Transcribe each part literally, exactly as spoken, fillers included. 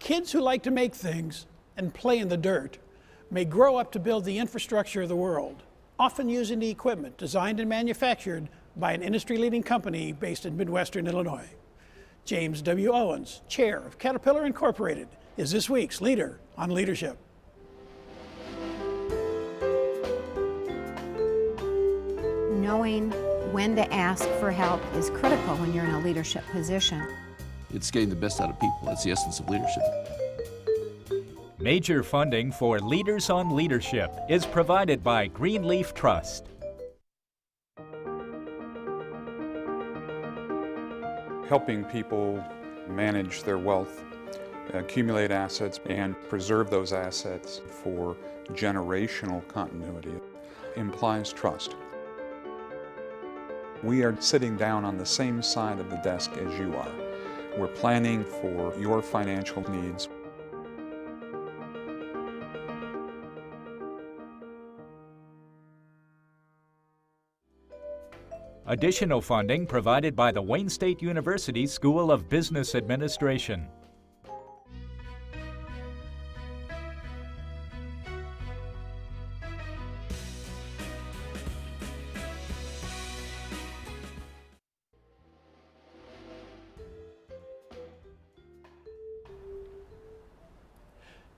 Kids who like to make things and play in the dirt may grow up to build the infrastructure of the world, often using the equipment designed and manufactured by an industry-leading company based in Midwestern Illinois. James W. Owens, chair of Caterpillar Incorporated, is this week's leader on leadership. Knowing when to ask for help is critical when you're in a leadership position. It's getting the best out of people. That's the essence of leadership. Major funding for Leaders on Leadership is provided by Greenleaf Trust. Helping people manage their wealth, accumulate assets, and preserve those assets for generational continuity implies trust. We are sitting down on the same side of the desk as you are. We're planning for your financial needs. Additional funding provided by the Wayne State University School of Business Administration.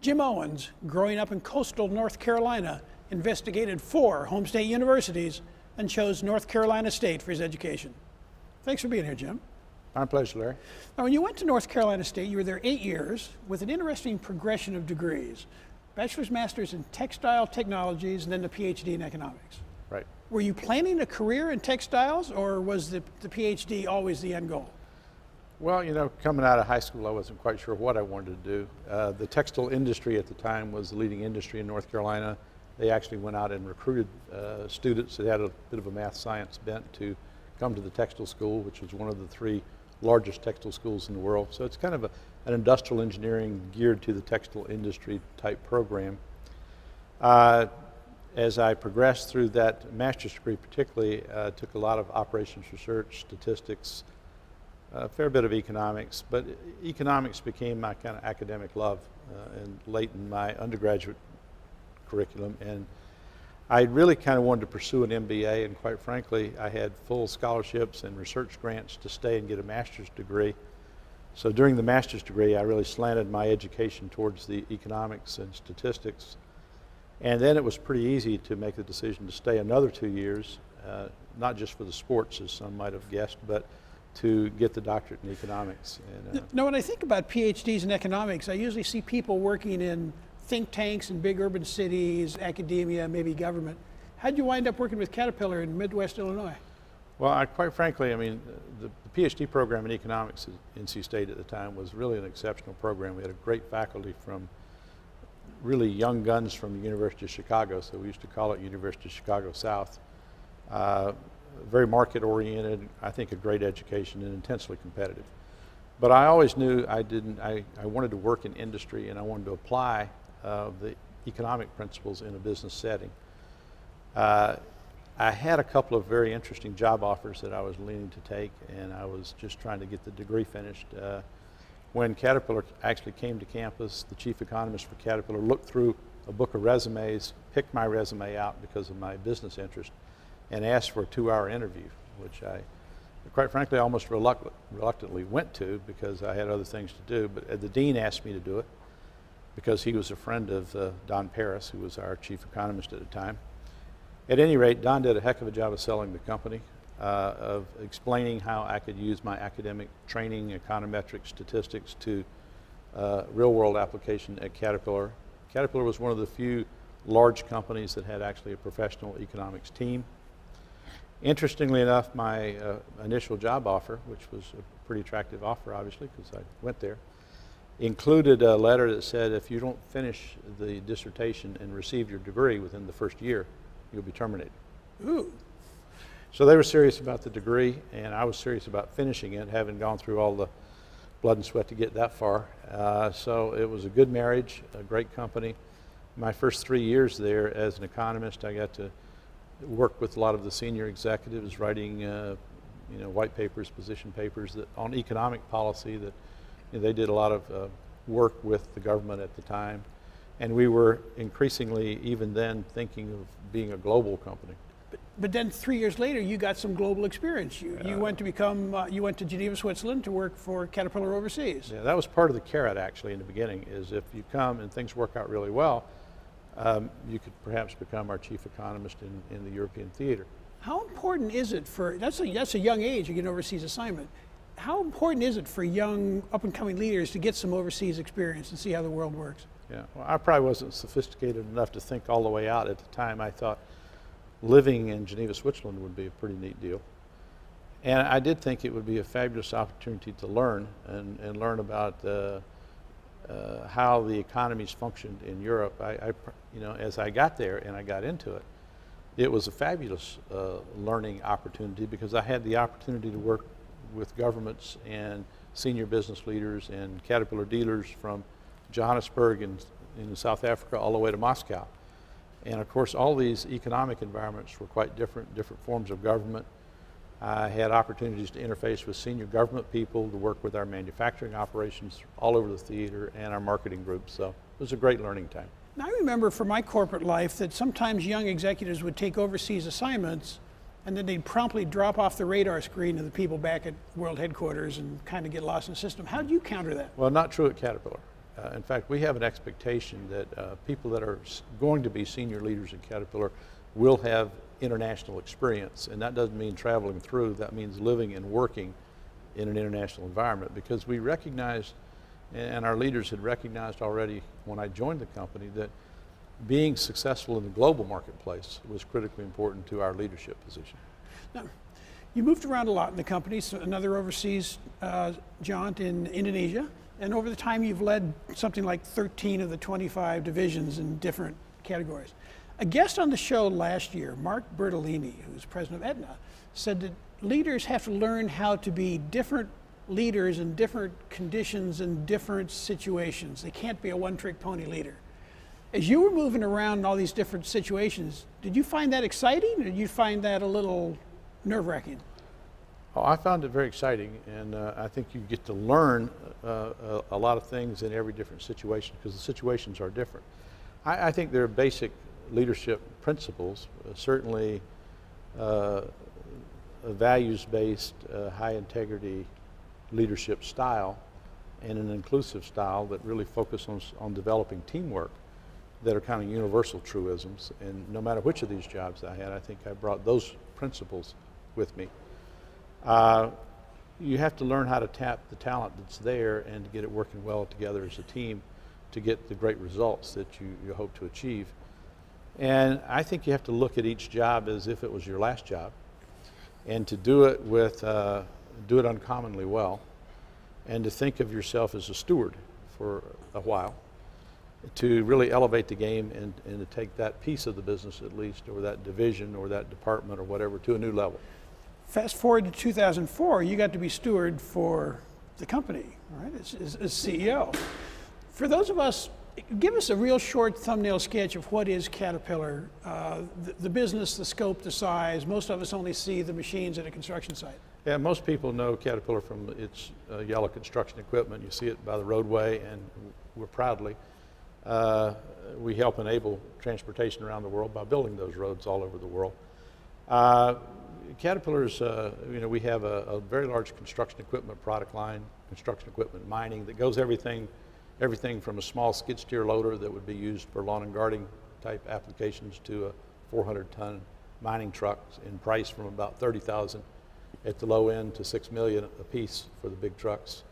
Jim Owens, growing up in coastal North Carolina, investigated four home state universities and chose North Carolina State for his education. Thanks for being here, Jim. My pleasure, Larry. Now, when you went to North Carolina State, you were there eight years with an interesting progression of degrees. Bachelor's, master's in textile technologies, and then the PhD in economics. Right. Were you planning a career in textiles, or was the, the PhD always the end goal? Well, you know, coming out of high school, I wasn't quite sure what I wanted to do. Uh, the textile industry at the time was the leading industry in North Carolina. They actually went out and recruited uh, students that had a bit of a math science bent to come to the textile school, which was one of the three largest textile schools in the world. So it's kind of a, an industrial engineering geared to the textile industry type program. Uh, as I progressed through that master's degree particularly, uh, took a lot of operations research, statistics, a fair bit of economics, but economics became my kind of academic love uh, and late in my undergraduate curriculum, and I really kind of wanted to pursue an M B A, and quite frankly I had full scholarships and research grants to stay and get a master's degree. So during the master's degree I really slanted my education towards the economics and statistics, and then it was pretty easy to make the decision to stay another two years, uh, not just for the sports as some might have guessed, but to get the doctorate in economics. And, uh, now when I think about PhDs in economics, I usually see people working in think tanks in big urban cities, academia, maybe government. How'd you wind up working with Caterpillar in Midwest Illinois? Well, I, quite frankly, I mean, the, the PhD program in economics at N C State at the time was really an exceptional program. We had a great faculty from really young guns from the University of Chicago, so we used to call it University of Chicago South. Uh, very market-oriented, I think a great education, and intensely competitive. But I always knew I didn't, I, I wanted to work in industry, and I wanted to apply uh, the economic principles in a business setting. Uh, I had a couple of very interesting job offers that I was leaning to take, and I was just trying to get the degree finished. Uh, when Caterpillar actually came to campus, the chief economist for Caterpillar looked through a book of resumes, picked my resume out because of my business interest, and asked for a two-hour interview, which I, quite frankly, almost reluct- reluctantly went to because I had other things to do. But the dean asked me to do it because he was a friend of uh, Don Paris, who was our chief economist at the time. At any rate, Don did a heck of a job of selling the company, uh, of explaining how I could use my academic training, econometric statistics, to uh, real-world application at Caterpillar. Caterpillar was one of the few large companies that had actually a professional economics team. Interestingly enough, my uh, initial job offer, which was a pretty attractive offer, obviously, because I went there, included a letter that said, if you don't finish the dissertation and receive your degree within the first year, you'll be terminated. Ooh. So they were serious about the degree, and I was serious about finishing it, having gone through all the blood and sweat to get that far. Uh, so it was a good marriage, a great company. My first three years there as an economist, I got to worked with a lot of the senior executives writing uh, you know, white papers, position papers that, on economic policy that you know, they did a lot of uh, work with the government at the time. And we were increasingly, even then, thinking of being a global company. But, but then three years later, you got some global experience. You, yeah. you went to become, uh, you went to Geneva, Switzerland to work for Caterpillar overseas. Yeah, that was part of the carrot, actually, in the beginning, is if you come and things work out really well, um, you could perhaps become our chief economist in, in the European theater. How important is it for, that's a, that's a young age, you get an overseas assignment. How important is it for young up-and-coming leaders to get some overseas experience and see how the world works? Yeah, well, I probably wasn't sophisticated enough to think all the way out at the time. I thought living in Geneva, Switzerland would be a pretty neat deal. And I did think it would be a fabulous opportunity to learn and, and learn about uh, uh, how the economies functioned in Europe. I, I, you know, as I got there and I got into it, it was a fabulous uh, learning opportunity because I had the opportunity to work with governments and senior business leaders and Caterpillar dealers from Johannesburg in, in South Africa all the way to Moscow. And of course, all these economic environments were quite different, different forms of government. I had opportunities to interface with senior government people, to work with our manufacturing operations all over the theater and our marketing group. So it was a great learning time. Now, I remember from my corporate life that sometimes young executives would take overseas assignments and then they'd promptly drop off the radar screen of the people back at world headquarters and kind of get lost in the system. How do you counter that? Well, not true at Caterpillar. Uh, in fact, we have an expectation that uh, people that are going to be senior leaders at Caterpillar will have international experience. And that doesn't mean traveling through, that means living and working in an international environment, because we recognized, and our leaders had recognized already when I joined the company, that being successful in the global marketplace was critically important to our leadership position. Now, you moved around a lot in the company, so another overseas uh, jaunt in Indonesia, and over the time you've led something like thirteen of the twenty-five divisions in different categories. A guest on the show last year, Mark Bertolini, who's president of Aetna, said that leaders have to learn how to be different leaders in different conditions and different situations. They can't be a one-trick pony leader. As you were moving around in all these different situations, did you find that exciting or did you find that a little nerve-wracking? Oh, I found it very exciting, and uh, I think you get to learn uh, a, a lot of things in every different situation because the situations are different. I, I think there are basic leadership principles, uh, certainly uh, a values-based, uh, high-integrity leadership style and an inclusive style that really focus on, on developing teamwork, that are kind of universal truisms. And no matter which of these jobs I had, I think I brought those principles with me. Uh, you have to learn how to tap the talent that's there and to get it working well together as a team to get the great results that you, you hope to achieve. And I think you have to look at each job as if it was your last job and to do it with, uh, do it uncommonly well, and to think of yourself as a steward for a while, to really elevate the game and, and to take that piece of the business at least, or that division or that department or whatever, to a new level. Fast forward to two thousand four, you got to be steward for the company, right, as, as, as C E O. For those of us, give us a real short thumbnail sketch of what is Caterpillar, uh, the, the business, the scope, the size. Most of us only see the machines at a construction site. Yeah, most people know Caterpillar from its uh, yellow construction equipment. You see it by the roadway, and we're proudly, Uh, we help enable transportation around the world by building those roads all over the world. Uh, Caterpillar's, uh, you know, we have a, a very large construction equipment product line, construction equipment mining, that goes everything, everything from a small skid steer loader that would be used for lawn and gardening type applications to a four hundred ton mining truck in price from about thirty thousand at the low end to six million a piece for the big trucks.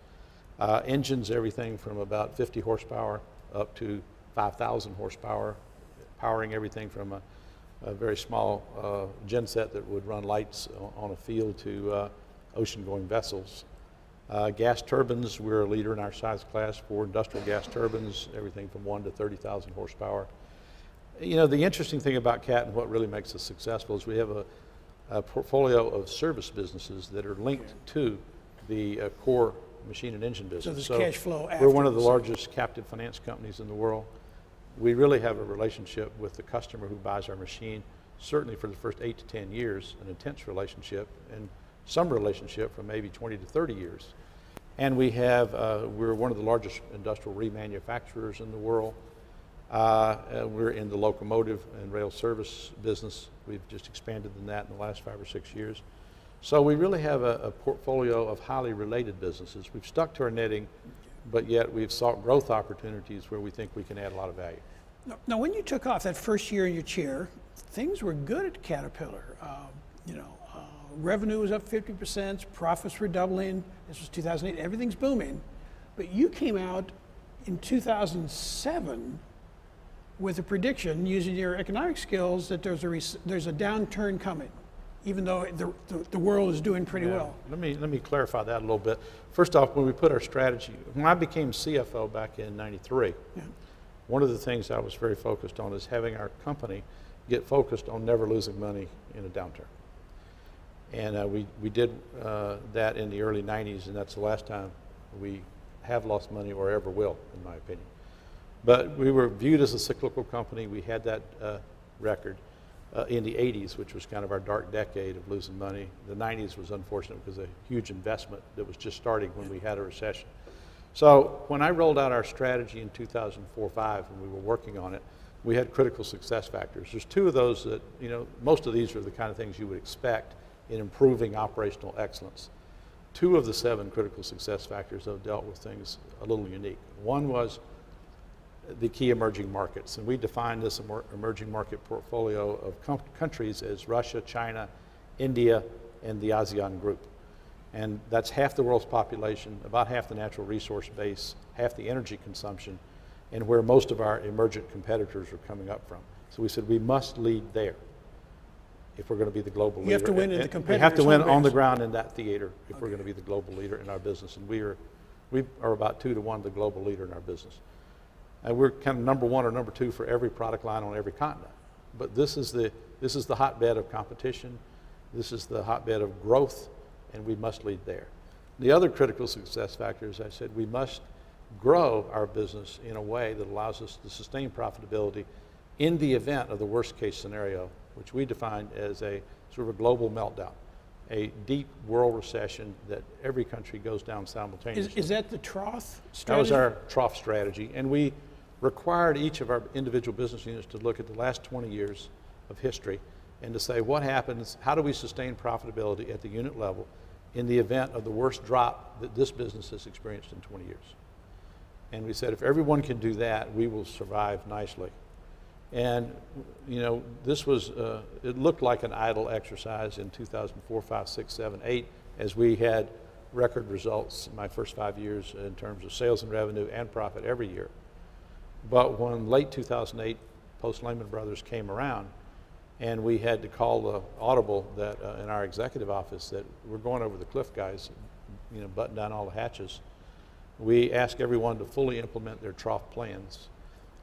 Uh, engines, everything from about fifty horsepower up to five thousand horsepower, powering everything from a, a very small uh, genset that would run lights on a field to uh, ocean-going vessels. Uh, gas turbines, we're a leader in our size class for industrial gas turbines, everything from one to thirty thousand horsepower. You know, the interesting thing about Cat and what really makes us successful is we have a, a portfolio of service businesses that are linked to the uh, core machine and engine business. So there's so cash flow after. We're one of the largest captive finance companies in the world. We really have a relationship with the customer who buys our machine, certainly for the first eight to ten years, an intense relationship, and some relationship for maybe twenty to thirty years. And we have, uh, we're one of the largest industrial remanufacturers in the world. Uh, we're in the locomotive and rail service business. We've just expanded in that in the last five or six years. So we really have a, a portfolio of highly related businesses. We've stuck to our netting, but yet we've sought growth opportunities where we think we can add a lot of value. Now, now when you took off that first year in your chair, things were good at Caterpillar. Uh, you know, uh, revenue was up fifty percent, profits were doubling. This was two thousand eight, everything's booming. But you came out in two thousand seven with a prediction using your economic skills that there's a, there's a downturn coming, even though the, the, the world is doing pretty yeah. well. Let me, let me clarify that a little bit. First off, when we put our strategy, when I became C F O back in ninety-three, yeah. one of the things I was very focused on is having our company get focused on never losing money in a downturn. And uh, we, we did uh, that in the early nineties, and that's the last time we have lost money or ever will, in my opinion. But we were viewed as a cyclical company. We had that uh, record. Uh, in the eighties, which was kind of our dark decade of losing money. The nineties was unfortunate because of a huge investment that was just starting when we had a recession. So when I rolled out our strategy in two thousand four to five, when we were working on it, we had critical success factors. There's two of those that, you know, most of these are the kind of things you would expect in improving operational excellence. Two of the seven critical success factors, though, dealt with things a little unique. One was the key emerging markets, and we define this emerging market portfolio of countries as Russia, China, India, and the ASEAN group. And that's half the world's population, about half the natural resource base, half the energy consumption, and where most of our emergent competitors are coming up from. So we said we must lead there if we're going to be the global leader. You have to win in the competitors. We have to win on the ground in that theater if we're going to be the global leader in our business, and we are, we are about two to one the global leader in our business. And we're kind of number one or number two for every product line on every continent. But this is the, this is the hotbed of competition. This is the hotbed of growth, and we must lead there. The other critical success factor is, I said, we must grow our business in a way that allows us to sustain profitability in the event of the worst case scenario, which we defined as a sort of a global meltdown, a deep world recession that every country goes down simultaneously. Is, is that the trough strategy? That was our trough strategy, and we required each of our individual business units to look at the last twenty years of history and to say what happens, how do we sustain profitability at the unit level in the event of the worst drop that this business has experienced in twenty years. And we said if everyone can do that, we will survive nicely. And you know, this was, uh, it looked like an idle exercise in two thousand four, five, six, seven, eight as we had record results in my first five years in terms of sales and revenue and profit every year. But when late two thousand eight, post Lehman Brothers came around, and we had to call the audible that uh, in our executive office that we're going over the cliff, guys, you know, button down all the hatches. We asked everyone to fully implement their trough plans.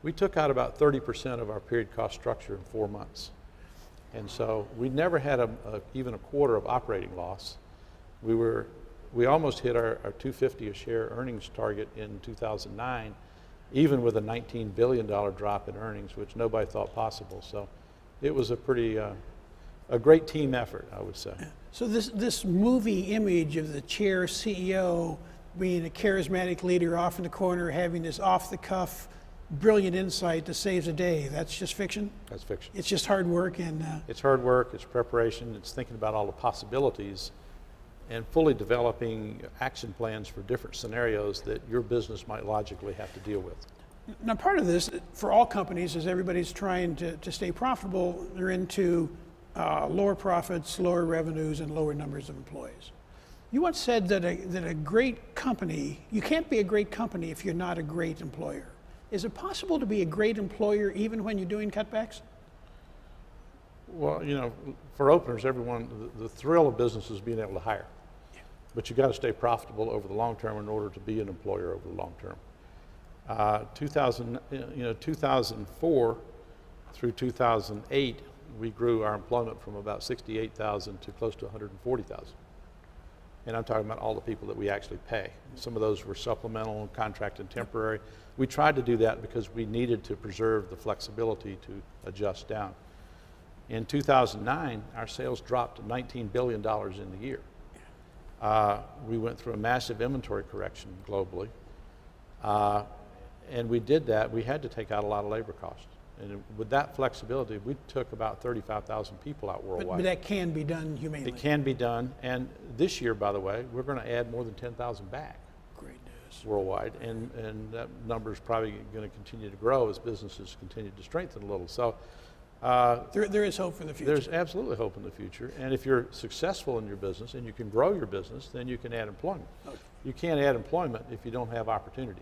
We took out about thirty percent of our period cost structure in four months. And so we never had a, a, even a quarter of operating loss. We, were, we almost hit our, our two fifty a share earnings target in two thousand nine, even with a nineteen billion dollar drop in earnings, which nobody thought possible. So it was a pretty, uh, a great team effort, I would say. So this, this movie image of the chair C E O being a charismatic leader off in the corner, having this off-the-cuff, brilliant insight that saves a day, that's just fiction? That's fiction. It's just hard work and... Uh, it's hard work, it's preparation, it's thinking about all the possibilities and fully developing action plans for different scenarios that your business might logically have to deal with. Now part of this, for all companies, is everybody's trying to, to stay profitable. They're into uh, lower profits, lower revenues, and lower numbers of employees. You once said that a, that a great company, you can't be a great company if you're not a great employer. Is it possible to be a great employer even when you're doing cutbacks? Well, you know, for openers, everyone, the, the thrill of business is being able to hire. Yeah. But you've got to stay profitable over the long term in order to be an employer over the long term. Uh, two thousand, you know, two thousand four through two thousand eight, we grew our employment from about sixty-eight thousand to close to one hundred forty thousand. And I'm talking about all the people that we actually pay. Some of those were supplemental, contract, and temporary. We tried to do that because we needed to preserve the flexibility to adjust down. In two thousand nine, our sales dropped nineteen billion dollars in the year. Uh, we went through a massive inventory correction globally. Uh, and we did that. We had to take out a lot of labor costs. And with that flexibility, we took about thirty-five thousand people out worldwide. But, but that can be done humanely. It can be done. And this year, by the way, we're going to add more than ten thousand back. Great news. Worldwide. And, and that number is probably going to continue to grow as businesses continue to strengthen a little. So uh, there, there is hope for the future. There's absolutely hope in the future. And if you're successful in your business and you can grow your business, then you can add employment. Okay. You can't add employment if you don't have opportunity.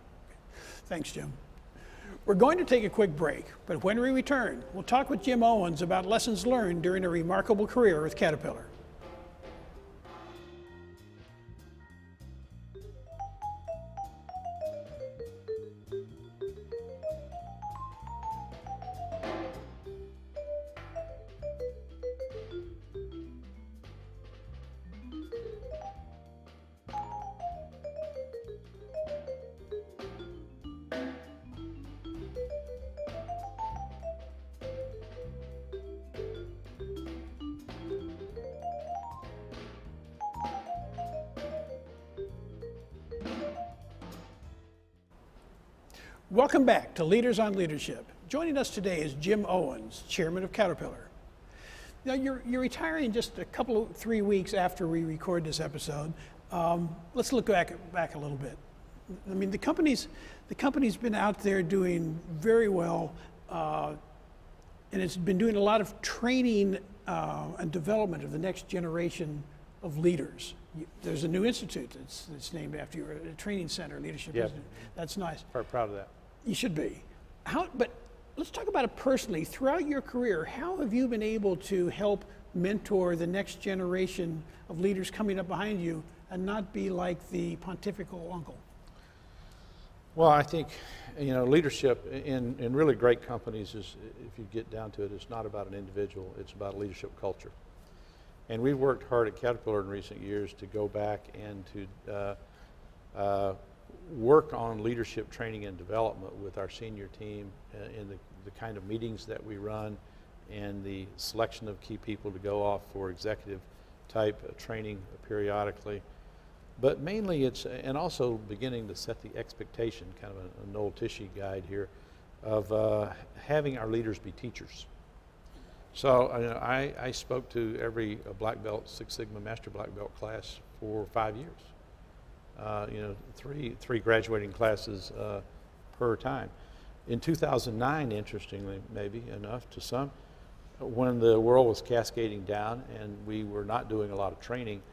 Thanks, Jim. We're going to take a quick break, but when we return, we'll talk with Jim Owens about lessons learned during a remarkable career with Caterpillar. Welcome back to Leaders on Leadership. Joining us today is Jim Owens, chairman of Caterpillar. Now, you're, you're retiring just a couple of three weeks after we record this episode. Um, let's look back, back a little bit. I mean, the company's, the company's been out there doing very well, uh, and it's been doing a lot of training uh, and development of the next generation of leaders. There's a new institute that's, that's named after you, a training center, Leadership Quest. Yep. That's nice. We're proud of that. You should be. How, but let's talk about it personally. Throughout your career, how have you been able to help mentor the next generation of leaders coming up behind you and not be like the pontifical uncle? Well, I think, you know, leadership in, in really great companies is, if you get down to it, it's not about an individual, it's about a leadership culture. And we've worked hard at Caterpillar in recent years to go back and to uh, uh, work on leadership training and development with our senior team uh, in the, the kind of meetings that we run and the selection of key people to go off for executive type uh, training periodically. But mainly it's, and also beginning to set the expectation, kind of a, an old Tishy guide here, of uh, having our leaders be teachers. So uh, I, I spoke to every uh, black belt, Six Sigma Master Black Belt class for five years. Uh, you know, three, three graduating classes uh, per time. In two thousand nine, interestingly, maybe enough to some, when the world was cascading down and we were not doing a lot of training,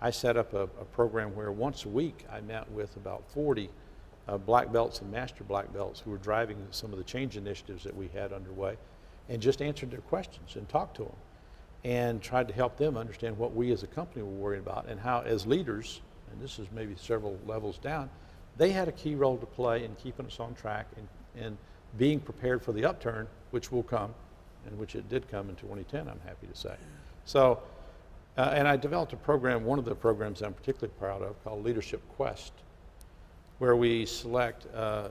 I set up a, a program where once a week I met with about forty uh, black belts and master black belts who were driving some of the change initiatives that we had underway, and just answered their questions and talked to them and tried to help them understand what we as a company were worried about and how as leaders, and this is maybe several levels down, they had a key role to play in keeping us on track and, and being prepared for the upturn, which will come, and which it did come in twenty ten, I'm happy to say. So, uh, and I developed a program, one of the programs I'm particularly proud of, called Leadership Quest, where we select uh, uh,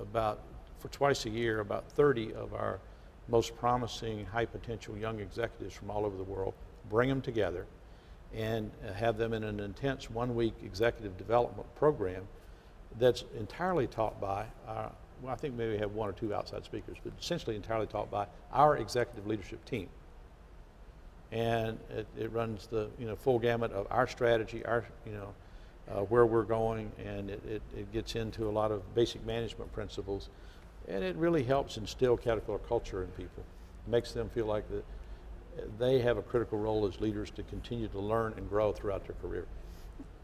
about for twice a year, about thirty of our most promising high potential young executives from all over the world, bring them together and have them in an intense one week executive development program that's entirely taught by, our, well, I think maybe we have one or two outside speakers, but essentially entirely taught by our executive leadership team. And it, it runs the you know, full gamut of our strategy, our, you know, uh, where we're going, and it, it, it gets into a lot of basic management principles. And it really helps instill Caterpillar culture in people. It makes them feel like that they have a critical role as leaders to continue to learn and grow throughout their career.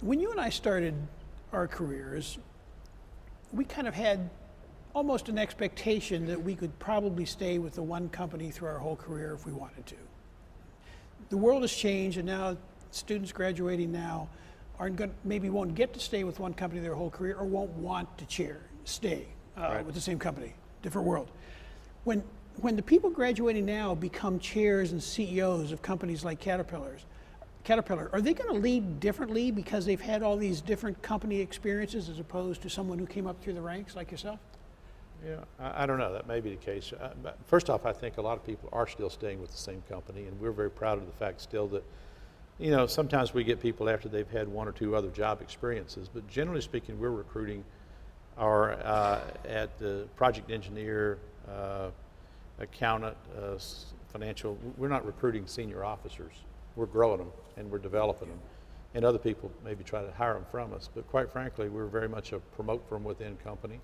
When you and I started our careers, we kind of had almost an expectation that we could probably stay with the one company through our whole career if we wanted to. The world has changed, and now students graduating now aren't going, maybe won't get to stay with one company their whole career or won't want to chair, stay. Uh, right. With the same company, different world. When, when the people graduating now become chairs and C E Os of companies like Caterpillar's, Caterpillar, are they going to lead differently because they've had all these different company experiences as opposed to someone who came up through the ranks like yourself? Yeah, I, I don't know. That may be the case. Uh, but first off, I think a lot of people are still staying with the same company, and we're very proud of the fact still that you know, sometimes we get people after they've had one or two other job experiences, but generally speaking, we're recruiting our uh, at the project engineer, uh, accountant, uh, financial. We're not recruiting senior officers. We're growing them and we're developing them. And other people maybe try to hire them from us, but quite frankly, we're very much a promote from within company.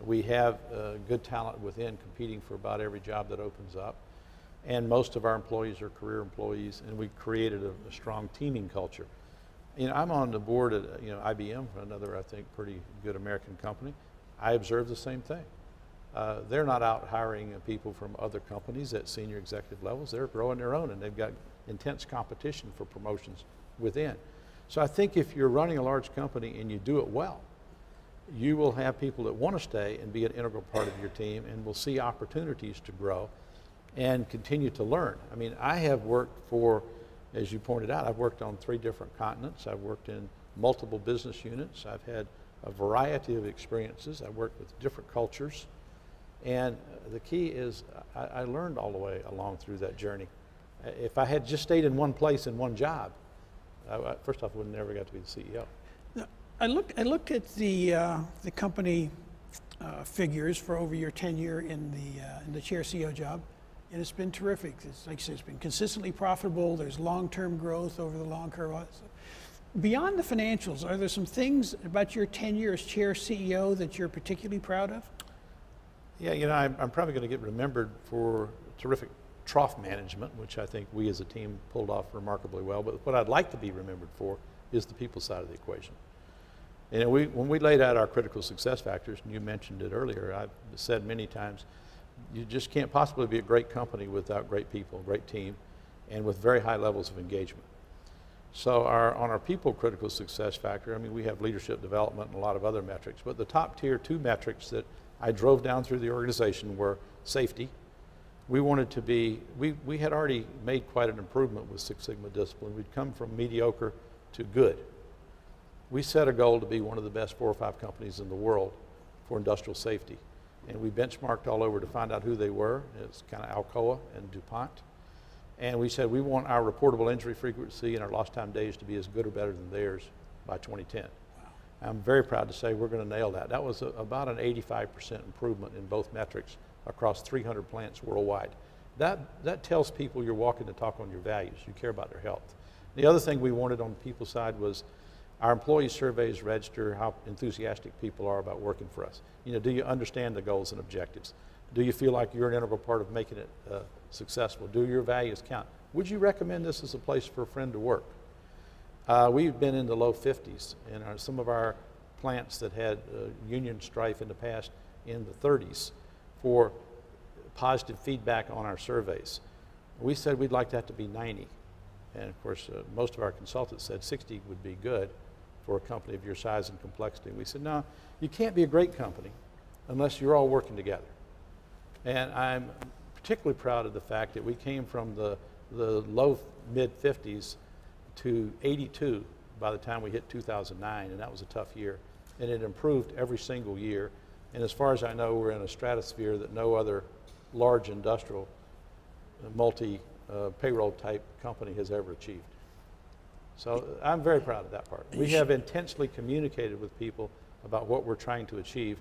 We have uh, good talent within competing for about every job that opens up. And most of our employees are career employees, and we created a, a strong teaming culture. You know, I'm on the board at you know, I B M, another, I think, pretty good American company. I observe the same thing. Uh, they're not out hiring people from other companies at senior executive levels. They're growing their own, and they've got intense competition for promotions within. So I think if you're running a large company and you do it well, you will have people that want to stay and be an integral part of your team and will see opportunities to grow and continue to learn. I mean, I have worked for, as you pointed out, I've worked on three different continents. I've worked in multiple business units. I've had a variety of experiences. I've worked with different cultures. And the key is I, I learned all the way along through that journey. If I had just stayed in one place in one job, I, I, first off, I would never got to be the C E O. Now, I, look, I looked at the, uh, the company uh, figures for over your tenure in the, uh, in the chair C E O job. And it's been terrific. It's, like you said, it's been consistently profitable. There's long-term growth over the long curve. Beyond the financials, are there some things about your tenure as chair C E O that you're particularly proud of? Yeah, you know, I'm, I'm probably going to get remembered for terrific trough management, which I think we as a team pulled off remarkably well. But what I'd like to be remembered for is the people side of the equation. And we, when we laid out our critical success factors, and you mentioned it earlier, I've said many times, you just can't possibly be a great company without great people, great team, and with very high levels of engagement. So our, on our people critical success factor, I mean, we have leadership development and a lot of other metrics, but the top tier two metrics that I drove down through the organization were safety. We wanted to be, we, we had already made quite an improvement with Six Sigma discipline. We'd come from mediocre to good. We set a goal to be one of the best four or five companies in the world for industrial safety. And we benchmarked all over to find out who they were. It's kind of Alcoa and DuPont. And we said, we want our reportable injury frequency and our lost time days to be as good or better than theirs by twenty ten. Wow. I'm very proud to say we're going to nail that. That was a, about an eighty-five percent improvement in both metrics across three hundred plants worldwide. That, that tells people you're walking the talk on your values. You care about their health. The other thing we wanted on the people side was our employee surveys register how enthusiastic people are about working for us. You know, do you understand the goals and objectives? Do you feel like you're an integral part of making it uh, successful? Do your values count? Would you recommend this as a place for a friend to work? Uh, we've been in the low fifties, and our, some of our plants that had uh, union strife in the past in the thirties for positive feedback on our surveys. We said we'd like that to be ninety. And of course, uh, most of our consultants said sixty would be good for a company of your size and complexity. We said, no, you can't be a great company unless you're all working together. And I'm particularly proud of the fact that we came from the, the low mid fifties to eighty-two by the time we hit two thousand nine, and that was a tough year. And it improved every single year. And as far as I know, we're in a stratosphere that no other large industrial multi uh, payroll type company has ever achieved. So I'm very proud of that part. We have intensely communicated with people about what we're trying to achieve.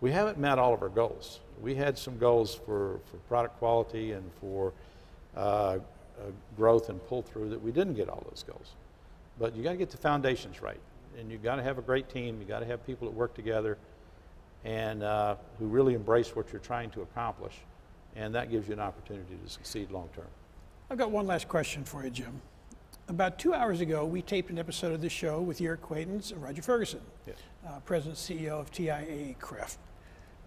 We haven't met all of our goals. We had some goals for, for product quality and for uh, uh, growth and pull through that we didn't get all those goals. But you gotta get the foundations right. And you gotta have a great team. You gotta have people that work together and uh, who really embrace what you're trying to accomplish. And that gives you an opportunity to succeed long term. I've got one last question for you, Jim. About two hours ago, we taped an episode of this show with your acquaintance, Roger Ferguson, yes. uh, President and C E O of T I A A-CREF.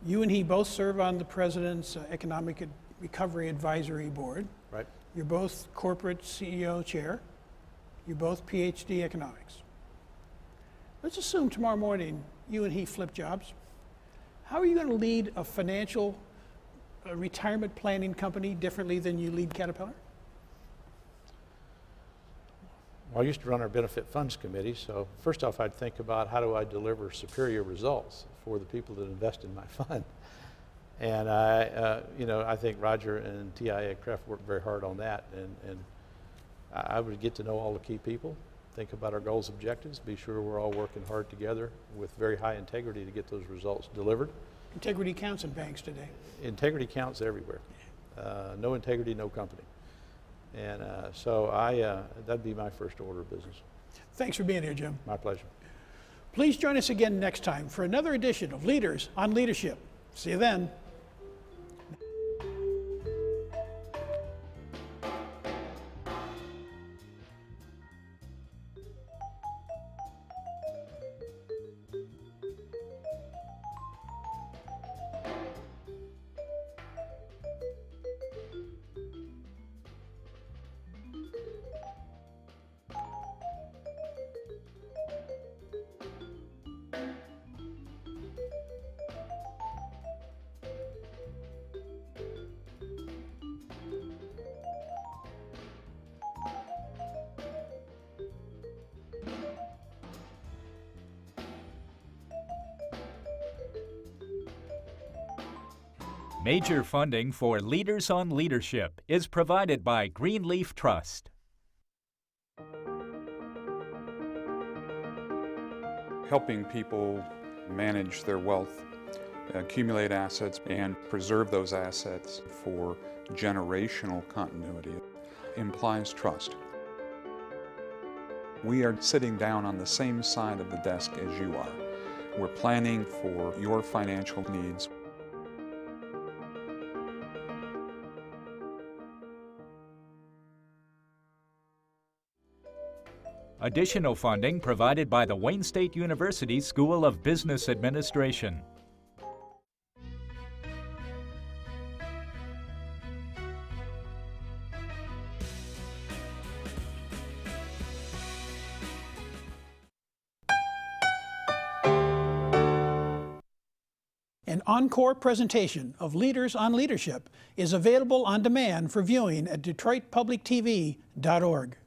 You and he both serve on the President's uh, Economic Ad Recovery Advisory Board. Right. You're both corporate C E O chair. You're both P H D economics. Let's assume tomorrow morning you and he flip jobs. How are you going to lead a financial uh, retirement planning company differently than you lead Caterpillar? Well, I used to run our benefit funds committee, so first off, I'd think about how do I deliver superior results for the people that invest in my fund. And I, uh, you know, I think Roger and T I A C R E F worked very hard on that, and, and I would get to know all the key people, think about our goals, objectives, be sure we're all working hard together with very high integrity to get those results delivered. Integrity counts in banks today. Integrity counts everywhere. Uh, no integrity, no company. And uh, so I, uh, that'd be my first order of business. Thanks for being here, Jim. My pleasure. Please join us again next time for another edition of Leaders on Leadership. See you then. Major funding for Leaders on Leadership is provided by Greenleaf Trust. Helping people manage their wealth, accumulate assets, and preserve those assets for generational continuity implies trust. We are sitting down on the same side of the desk as you are. We're planning for your financial needs. Additional funding provided by the Wayne State University School of Business Administration. An encore presentation of Leaders on Leadership is available on demand for viewing at Detroit Public T V dot org.